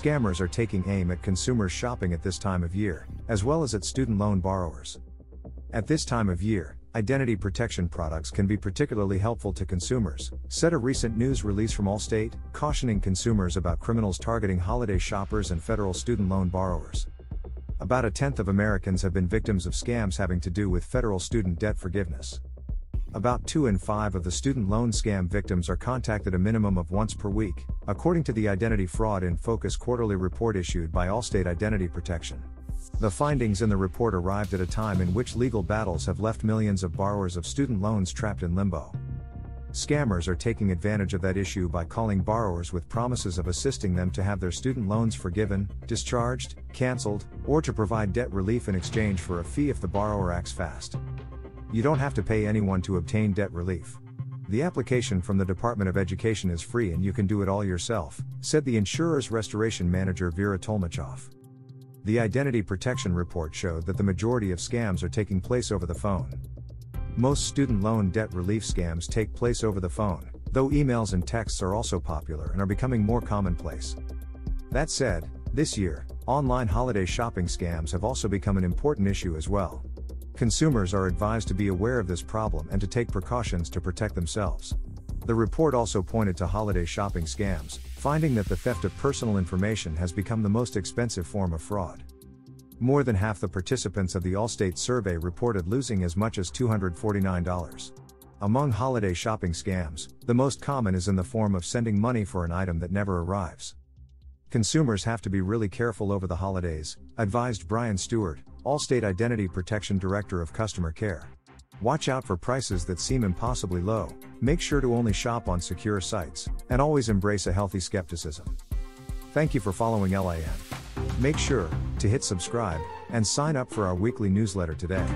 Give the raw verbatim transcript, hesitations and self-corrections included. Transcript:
scammers are taking aim at consumers shopping at this time of year, as well as at student loan borrowers. At this time of year, identity protection products can be particularly helpful to consumers, said a recent news release from Allstate, cautioning consumers about criminals targeting holiday shoppers and federal student loan borrowers. About a tenth of Americans have been victims of scams having to do with federal student debt forgiveness. About two in five of the student loan scam victims are contacted a minimum of once per week, according to the Identity Fraud in Focus quarterly report issued by Allstate Identity Protection. The findings in the report arrived at a time in which legal battles have left millions of borrowers of student loans trapped in limbo. Scammers are taking advantage of that issue by calling borrowers with promises of assisting them to have their student loans forgiven, discharged, canceled, or to provide debt relief in exchange for a fee if the borrower acts fast. You don't have to pay anyone to obtain debt relief. The application from the Department of Education is free and you can do it all yourself, said the insurer's restoration manager Vera Tolmachov. The Identity Protection Report showed that the majority of scams are taking place over the phone. Most student loan debt relief scams take place over the phone, though emails and texts are also popular and are becoming more commonplace. That said, this year, online holiday shopping scams have also become an important issue as well. Consumers are advised to be aware of this problem and to take precautions to protect themselves. The report also pointed to holiday shopping scams, finding that the theft of personal information has become the most expensive form of fraud. More than half the participants of the Allstate survey reported losing as much as two hundred forty-nine dollars. Among holiday shopping scams, the most common is in the form of sending money for an item that never arrives. Consumers have to be really careful over the holidays, advised Brian Stewart, Allstate Identity Protection Director of Customer Care. Watch out for prices that seem impossibly low, make sure to only shop on secure sites, and always embrace a healthy skepticism. Thank you for following L I N. Make sure to hit subscribe and sign up for our weekly newsletter today.